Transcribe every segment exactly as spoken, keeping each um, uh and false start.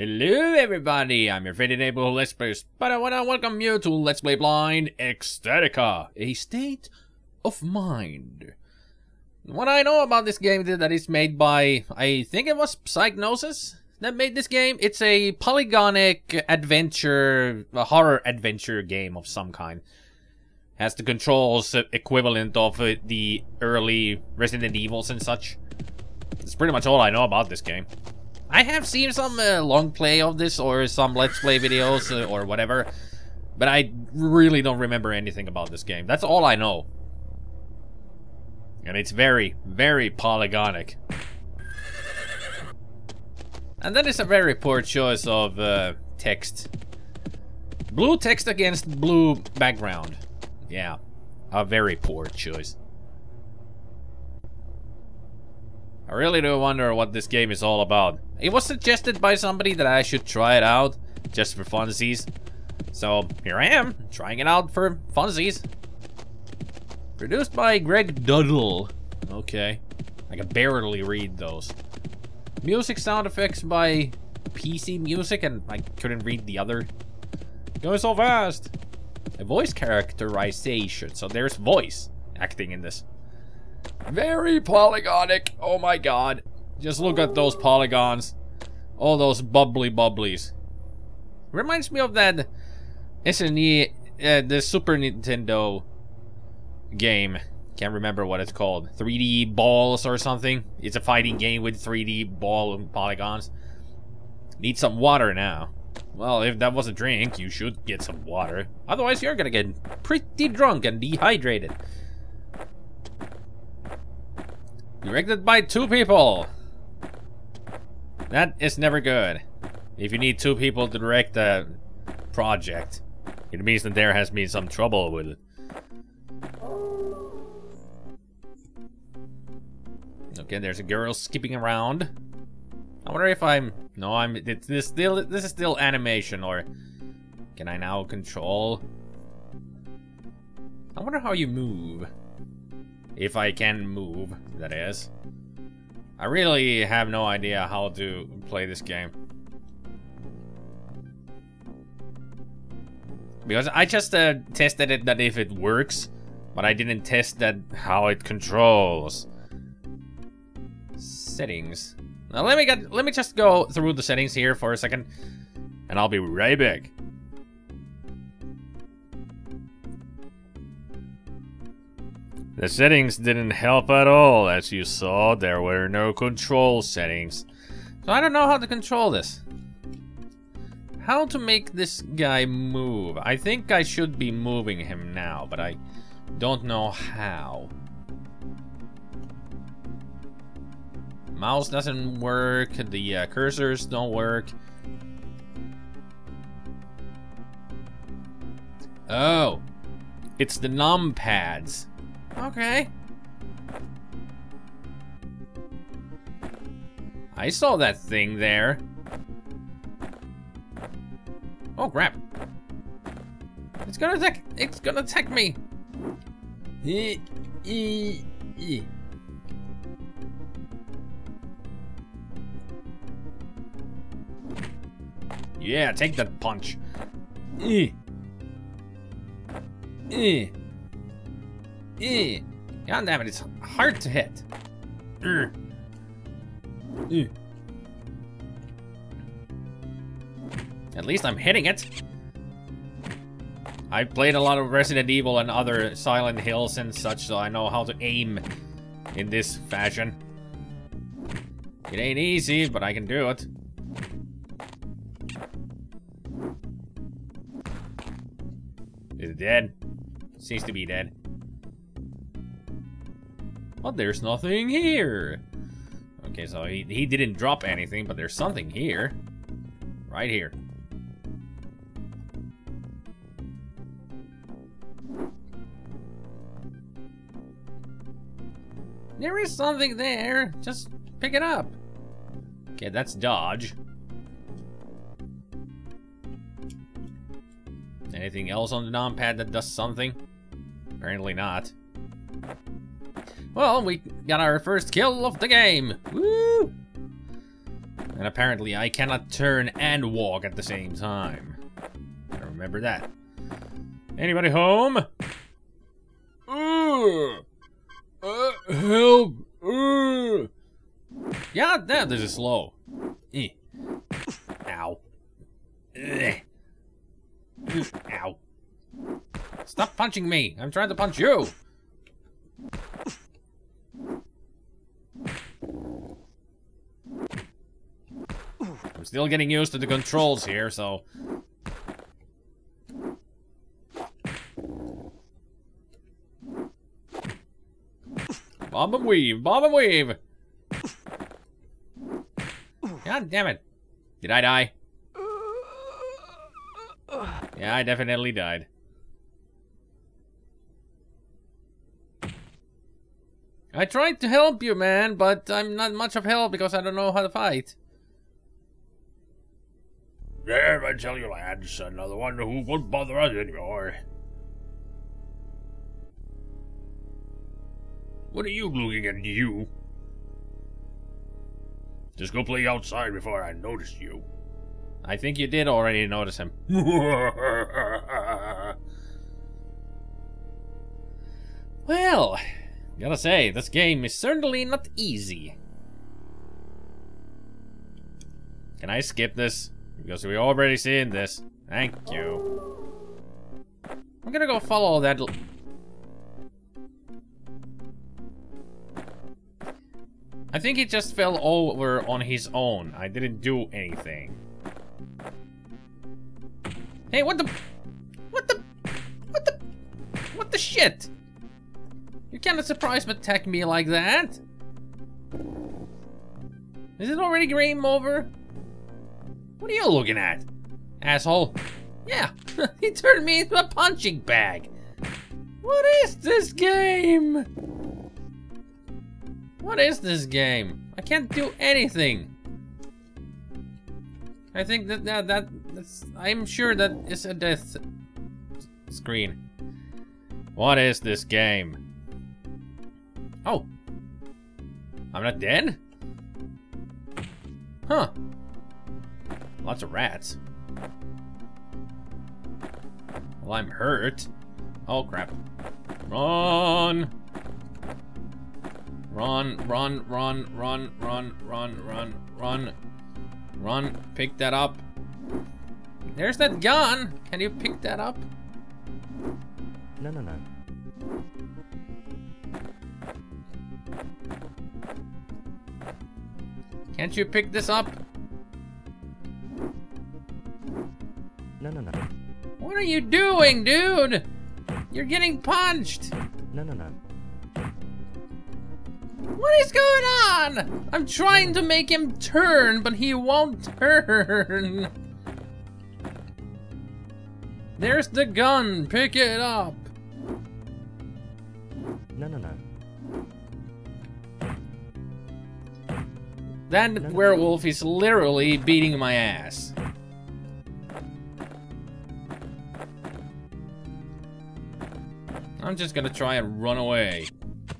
Hello everybody, I'm your friend Abel Lespers, but I want to welcome you to Let's Play Blind Ecstatica, a state of mind. What I know about this game is that it's made by, I think it was Psygnosis that made this game. It's a polygonic adventure, a horror adventure game of some kind. Has the controls equivalent of the early Resident Evils and such. That's pretty much all I know about this game. I have seen some uh, long play of this or some Let's Play videos uh, or whatever, but I really don't remember anything about this game. That's all I know. And it's very, very polygonic. And that is a very poor choice of uh, text. Blue text against blue background. Yeah, a very poor choice. I really do wonder what this game is all about. It was suggested by somebody that I should try it out, just for funsies. So, here I am, trying it out for funsies. Produced by Greg Duddle. Okay. I can barely read those. Music sound effects by P C Music, and I couldn't read the other. Going so fast! A voice characterization, so there's voice acting in this. Very polygonic, oh my god. Just look at those polygons. All those bubbly bubblies. Reminds me of that S N E, uh, the Super Nintendo game. Can't remember what it's called. three D balls or something. It's a fighting game with three D ball and polygons. Need some water now. Well, if that was a drink, you should get some water. Otherwise, you're gonna get pretty drunk and dehydrated. Directed by two people. That is never good. If you need two people to direct a project, it means that there has been some trouble with it. Okay, there's a girl skipping around. I wonder if I'm... No, I'm... It's this still. This is still animation, or... Can I now control? I wonder how you move. If I can move, that is. I really have no idea how to play this game. Because I just uh, tested it that if it works, but I didn't test that how it controls. Settings. Now let me get, let me just go through the settings here for a second, and I'll be right back. The settings didn't help at all. As you saw, there were no control settings. So I don't know how to control this. How to make this guy move? I think I should be moving him now, but I don't know how. Mouse doesn't work, the uh, cursors don't work. Oh, it's the num pads. Okay. I saw that thing there. Oh crap. It's gonna attack, it's gonna attack me. E e e. Yeah, take that punch. E. E. E. God damn it, it's hard to hit. E. E. At least I'm hitting it. I've played a lot of Resident Evil and other Silent Hills and such, so I know how to aim in this fashion. It ain't easy, but I can do it. Is it dead? Seems to be dead. But there's nothing here. Okay, so he, he didn't drop anything, but there's something here. Right here. There is something there. Just pick it up. Okay, that's dodge. Anything else on the numpad that does something? Apparently not. Well, we got our first kill of the game. Woo! and apparently I cannot turn and walk at the same time. Gotta remember that. Anybody home? Uh, uh, help! Uh. Yeah, that this is slow. Eh. Ow. Eh. Ow. Stop punching me! I'm trying to punch you! I'm still getting used to the controls here, so... Bob and weave! Bob and weave! God damn it! Did I die? Yeah, I definitely died. I tried to help you, man, but I'm not much of help because I don't know how to fight. There, I tell you, lads, another one who won't bother us anymore. What are you looking at, you? Just go play outside before I notice you. I think you did already notice him. Well, gotta say, this game is certainly not easy. Can I skip this? Because we already seen this. Thank you. I'm gonna go follow that... L I think he just fell over on his own. I didn't do anything. Hey, what the... What the... What the... What the shit? You cannot surprise but attack me like that. Is it already game over? What are you looking at? Asshole. Yeah, he turned me into a punching bag. What is this game? What is this game? I can't do anything. I think that, that, that that's, I'm sure that is a death screen. What is this game? Oh. I'm not dead? Huh. Lots of rats. Well, I'm hurt. Oh, crap. Run! Run, run, run, run, run, run, run, run. Run, pick that up. There's that gun! Can you pick that up? No, no, no. Can't you pick this up? No, no, no. What are you doing, dude? You're getting punched! No, no, no. What is going on? I'm trying to make him turn, but he won't turn. There's the gun. Pick it up. No, no, no. That no, no, werewolf no. is literally beating my ass. I'm just gonna try and run away.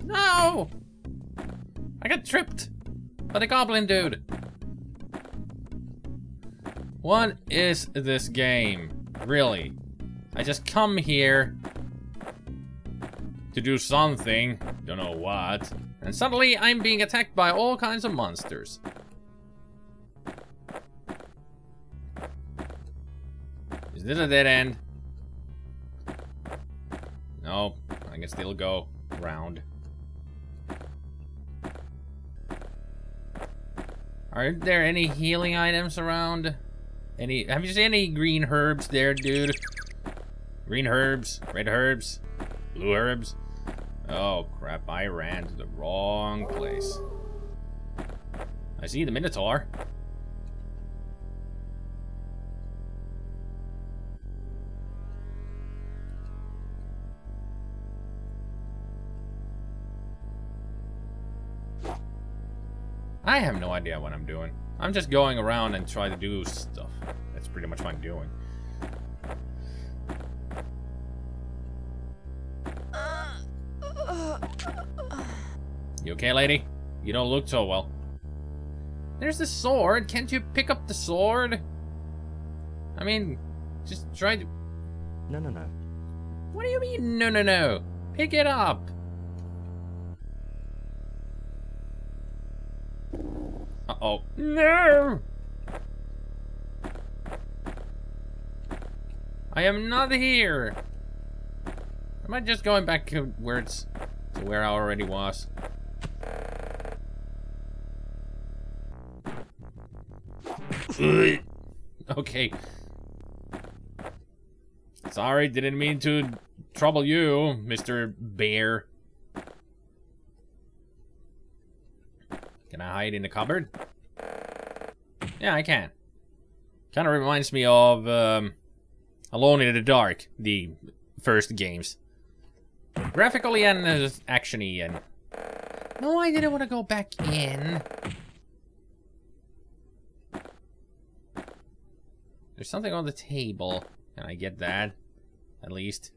No! I got tripped by the goblin dude. What is this game? Really? I just come here to do something, don't know what, and suddenly I'm being attacked by all kinds of monsters. Is this a dead end? No, I can still go around. Are there any healing items around? Any? Have you seen any green herbs there, dude? Green herbs, red herbs, blue herbs. Oh crap! I ran to the wrong place. I see the Minotaur. I have no idea what I'm doing. I'm just going around and trying to do stuff. That's pretty much what I'm doing. You okay, lady? You don't look so well. There's the sword. Can't you pick up the sword? I mean, just try to... No, no, no. What do you mean, no, no, no? Pick it up. Uh-oh. No! I am not here. Am I just going back to where it's... to where I already was? Okay. Sorry, didn't mean to trouble you, Mister Bear. Can I hide in the cupboard? Yeah, I can. Kind of reminds me of um, Alone in the Dark, the first games. Graphically and uh, action-y and... No, I didn't want to go back in. There's something on the table. Can I get that? At least.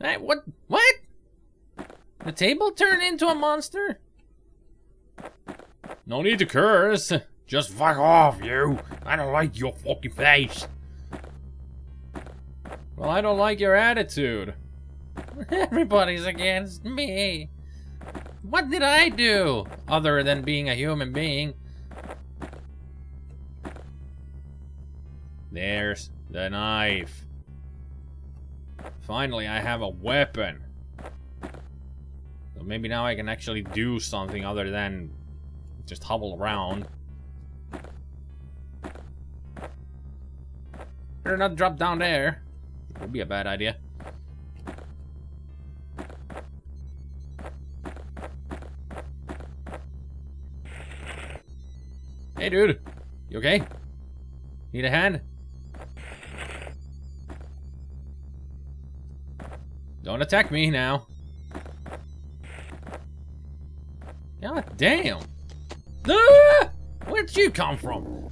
Hey, what? What? The table turned into a monster? No need to curse. Just fuck off, you. I don't like your fucking face. Well, I don't like your attitude. Everybody's against me. What did I do other than being a human being? There's the knife. Finally, I have a weapon. So maybe now I can actually do something other than just hobble around. Better not drop down there. Would be a bad idea. Hey, dude. You okay? Need a hand? Don't attack me now. God damn. Ah! Where'd you come from?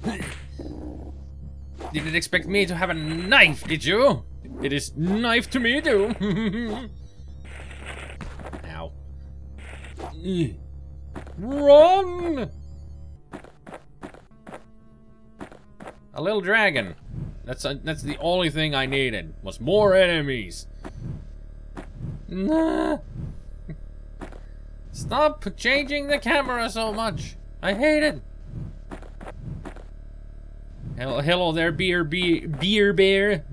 Didn't expect me to have a knife, did you? It is knife to me, too. Ow. Run! A little dragon. That's a, that's the only thing I needed, was more enemies. Nah. Stop changing the camera so much. I hate it. Hello, hello there, beer, beer, beer bear.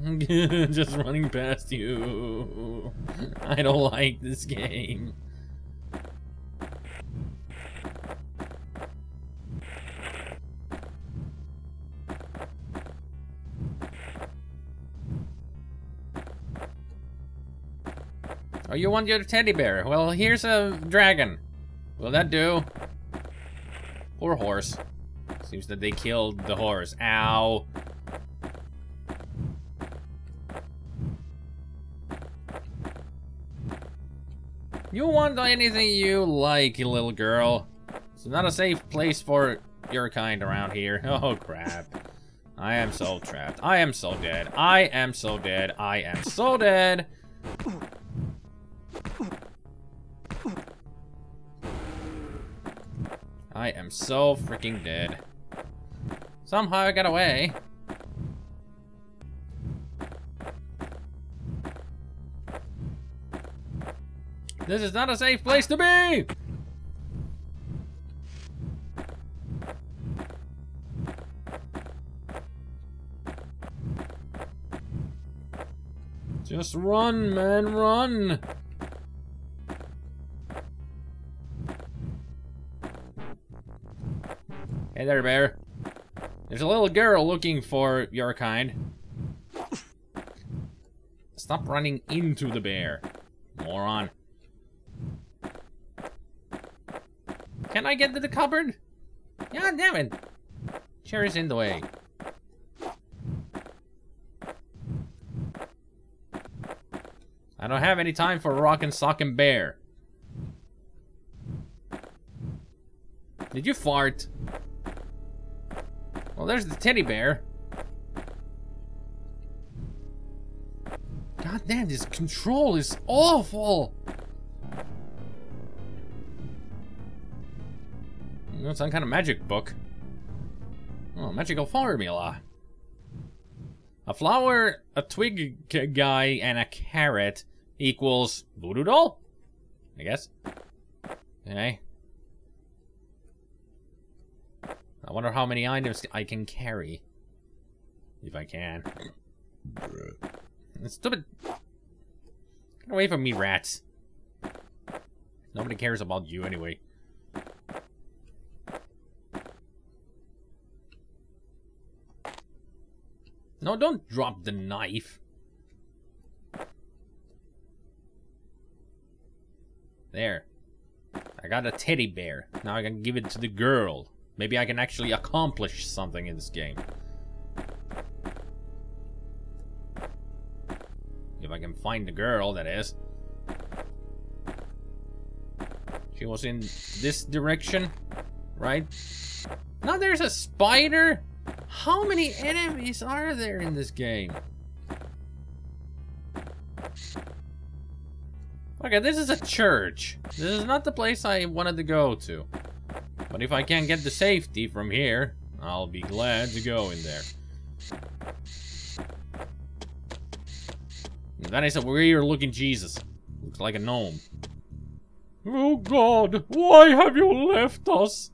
Just running past you. I don't like this game. Oh, you want your teddy bear? Well, here's a dragon. Will that do? Or horse. Seems that they killed the horse. Ow. You want anything you like, you little girl. It's not a safe place for your kind around here. Oh, crap. I am so trapped. I am so dead. I am so dead. I am so dead. I am so freaking dead. Somehow I got away. This is not a safe place to be! Just run, man, run! Hey there, bear. There's a little girl looking for your kind. Stop running into the bear, moron. Can I get to the cupboard? God damn it. Chair is in the way. I don't have any time for rockin' sockin' bear. Did you fart? Well, there's the teddy bear. God damn, this control is awful. Got some kind of magic book. Oh, magical formula. A flower, a twig guy, and a carrot equals voodoo doll? I guess. Okay. I wonder how many items I can carry. If I can. Stupid. Get away from me, rats. Nobody cares about you anyway. No, don't drop the knife. There. I got a teddy bear. Now I can give it to the girl. Maybe I can actually accomplish something in this game. If I can find the girl, that is. She was in this direction, right? Now there's a spider? How many enemies are there in this game? Okay, this is a church. This is not the place I wanted to go to. But if I can't get to safety from here, I'll be glad to go in there. That is a weird looking Jesus. Looks like a gnome. Oh God, why have you left us?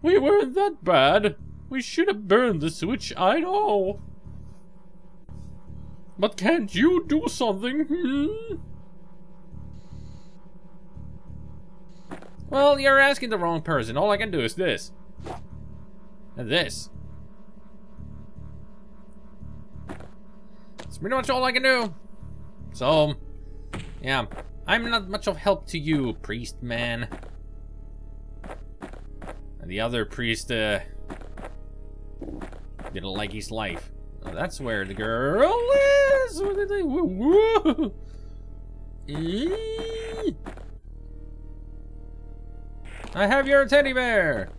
We weren't that bad. We should have burned the switch, I know. But can't you do something? Hmm? Well, you're asking the wrong person. All I can do is this. And this. That's pretty much all I can do. So, yeah. I'm not much of help to you, priest man. And the other priest, uh... didn't like his life. Oh, that's where the girl is! What did they... Whoa! Whoa. I have your teddy bear!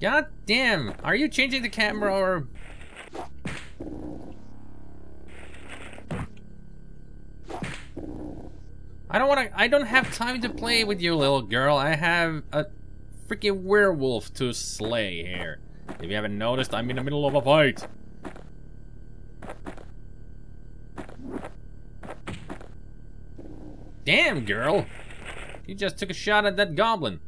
God damn! Are you changing the camera or... I don't wanna- I don't have time to play with you, little girl. I have a freaking werewolf to slay here. If you haven't noticed, I'm in the middle of a fight. Damn, girl! You just took a shot at that goblin.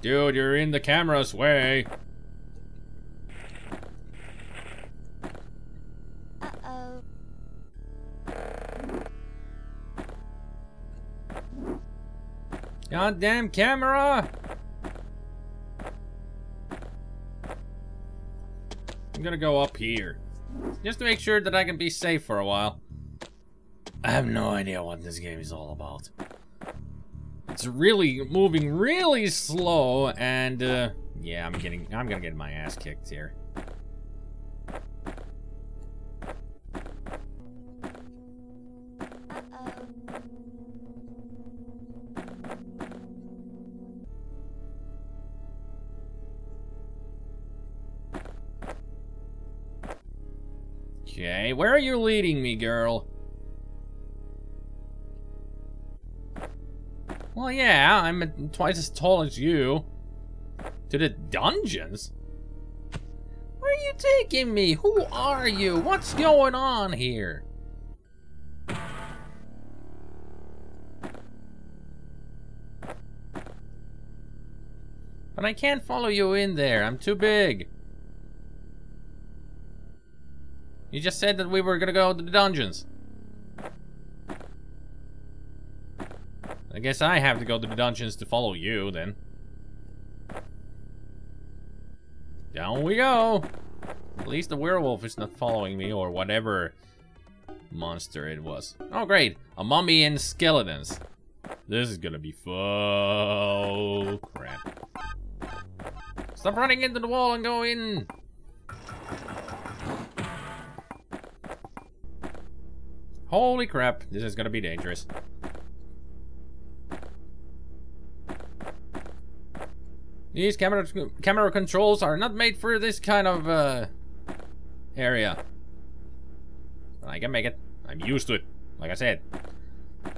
Dude, you're in the camera's way. Uh-oh. Goddamn camera! I'm gonna go up here. Just to make sure that I can be safe for a while. I have no idea what this game is all about. It's really moving really slow and uh, yeah, I'm getting I'm gonna get my ass kicked here. Okay, where are you leading me, girl? Well, yeah, I'm twice as tall as you. To the dungeons? Where are you taking me? Who are you? What's going on here? But I can't follow you in there. I'm too big. You just said that we were gonna go to the dungeons. I guess I have to go to the dungeons to follow you, then. Down we go! At least the werewolf is not following me, or whatever monster it was. Oh, great! A mummy and skeletons. This is gonna be fun. Oh, crap. Stop running into the wall and go in! Holy crap, this is gonna be dangerous. These camera camera controls are not made for this kind of uh, area. I can make it. I'm used to it. Like I said,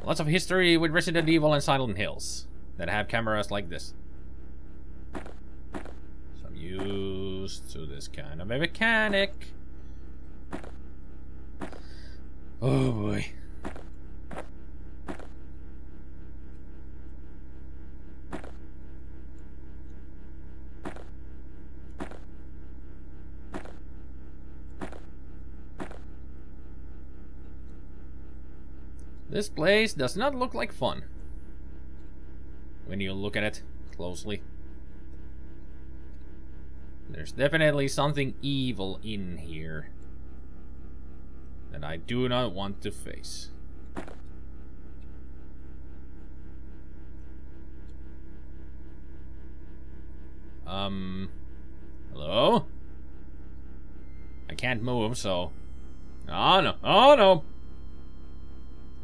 lots of history with Resident Evil and Silent Hills that have cameras like this. So I'm used to this kind of a mechanic. Oh boy. This place does not look like fun when you look at it closely. There's definitely something evil in here that I do not want to face. Um, hello? I can't move, so... Oh no, oh no!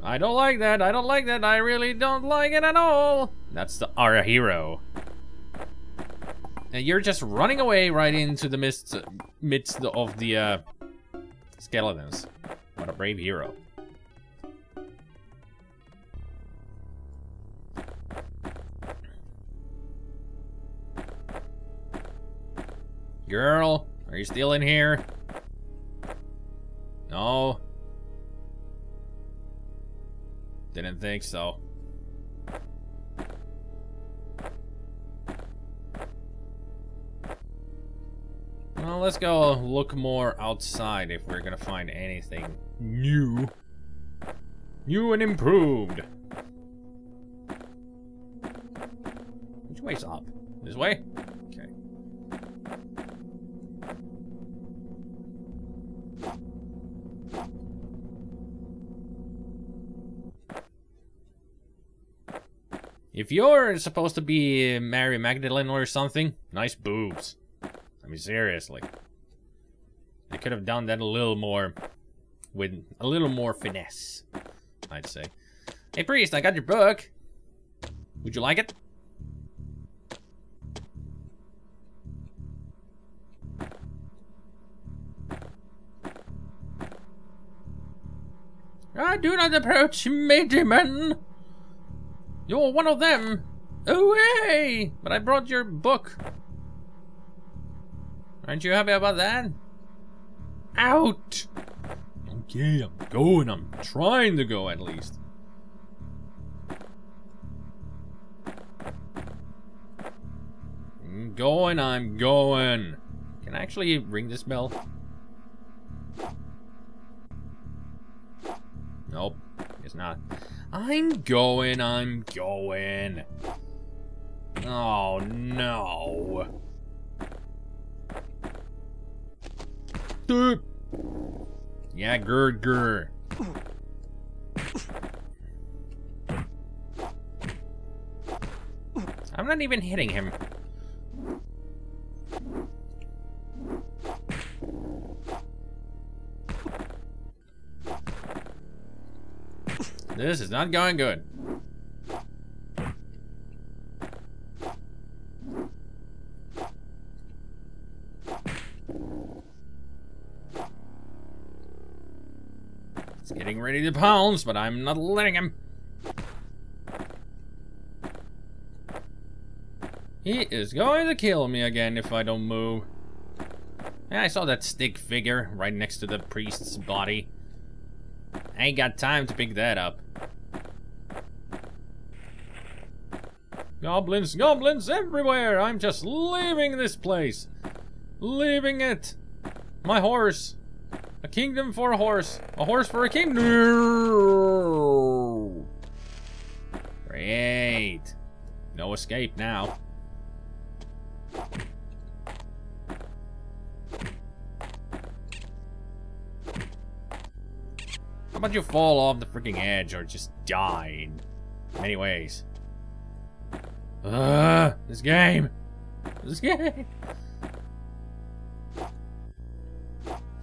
I don't like that, I don't like that, I really don't like it at all! That's the our hero. And you're just running away right into the midst, midst of the uh, skeletons. What a brave hero. Girl, are you still in here? No. Didn't think so. Well, let's go look more outside if we're gonna find anything new. New and improved. Which way's up? This way? Okay. If you're supposed to be Mary Magdalene or something, nice boobs. I mean, seriously. They could have done that a little more, with a little more finesse, I'd say. Hey priest, I got your book. Would you like it? I do not approach me, demon. You're one of them! Away! But I brought your book. Aren't you happy about that? Out! Okay, I'm going. I'm trying to go, at least. I'm going, I'm going. Can I actually ring this bell? Nope, it's not. I'm going, I'm going. Oh no. Dude. Yeah, grr, grr. I'm not even hitting him. This is not going good. He's getting ready to pounce, but I'm not letting him. He is going to kill me again if I don't move. Yeah, I saw that stick figure right next to the priest's body. I ain't got time to pick that up. Goblins, goblins everywhere! I'm just leaving this place. Leaving it. My horse. A kingdom for a horse. A horse for a kingdom. Great. No escape now. How about you fall off the freaking edge or just die in many ways? Ugh, this game! This game!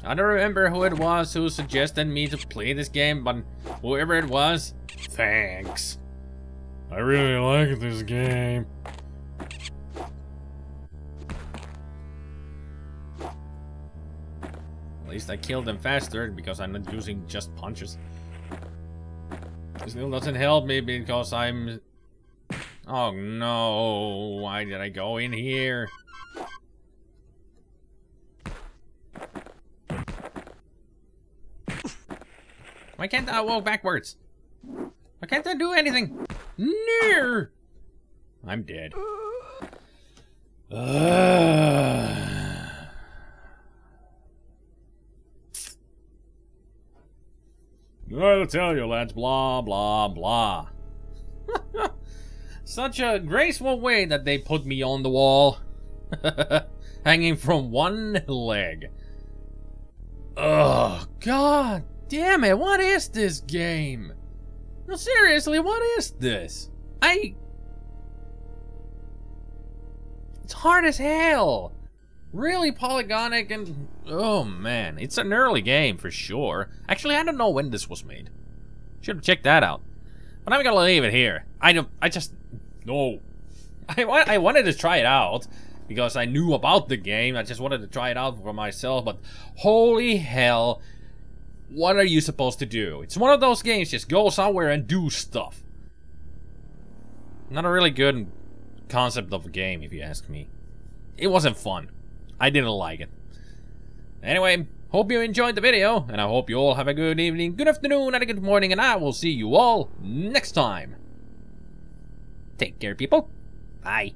I don't remember who it was who suggested me to play this game, but whoever it was, thanks. I really like this game. least I kill them faster because I'm not using just punches. It still doesn't help me because I'm... Oh no, why did I go in here? Why can't I walk backwards? Why can't I do anything? No! I'm dead. Uh... I'll tell you, lads, blah, blah, blah. Such a graceful way that they put me on the wall. Hanging from one leg. Oh, God damn it. What is this game? No, seriously, what is this? I... It's hard as hell. Really polygonic and... Oh, man. It's an early game for sure. Actually, I don't know when this was made. Should have checked that out. But I'm gonna leave it here. I don't... I just... No. I, I wanted to try it out because I knew about the game. I just wanted to try it out for myself, but holy hell, what are you supposed to do? It's one of those games, just go somewhere and do stuff. Not a really good concept of a game, if you ask me. It wasn't fun. I didn't like it. Anyway, hope you enjoyed the video, and I hope you all have a good evening, good afternoon, and a good morning, and I will see you all next time. Take care, people. Bye.